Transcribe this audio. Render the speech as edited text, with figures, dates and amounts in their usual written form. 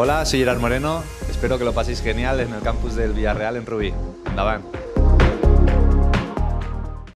Hola, soy Gerard Moreno, espero que lo paséis genial en el campus del Villarreal en Rubí. Endavant.